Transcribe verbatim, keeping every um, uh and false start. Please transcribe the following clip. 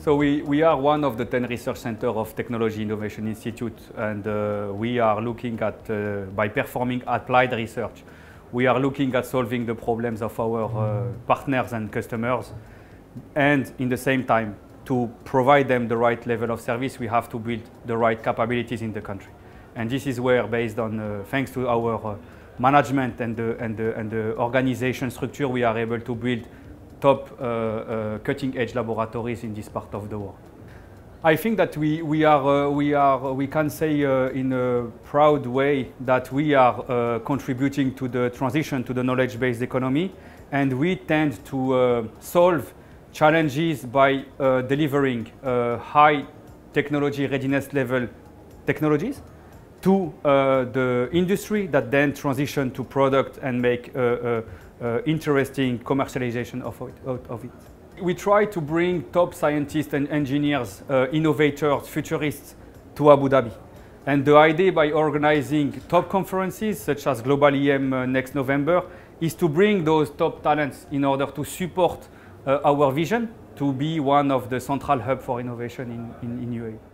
So we, we are one of the ten research centers of Technology Innovation Institute, and uh, we are looking at, uh, by performing applied research, we are looking at solving the problems of our uh, partners and customers, and in the same time, to provide them the right level of service, we have to build the right capabilities in the country. And this is where, based on, uh, thanks to our uh, management and the, and, the, and the organization structure, we are able to build top uh, uh, cutting-edge laboratories in this part of the world. I think that we, we, are, uh, we, are, we can say uh, in a proud way that we are uh, contributing to the transition to the knowledge-based economy, and we tend to uh, solve challenges by uh, delivering uh, high technology readiness level technologies to uh, the industry that then transition to product and make uh, uh, Uh, interesting commercialization of it, out of it. We try to bring top scientists and engineers, uh, innovators, futurists to Abu Dhabi. And the idea by organizing top conferences such as Global E M uh, next November is to bring those top talents in order to support uh, our vision to be one of the central hub for innovation in, in, in U A E.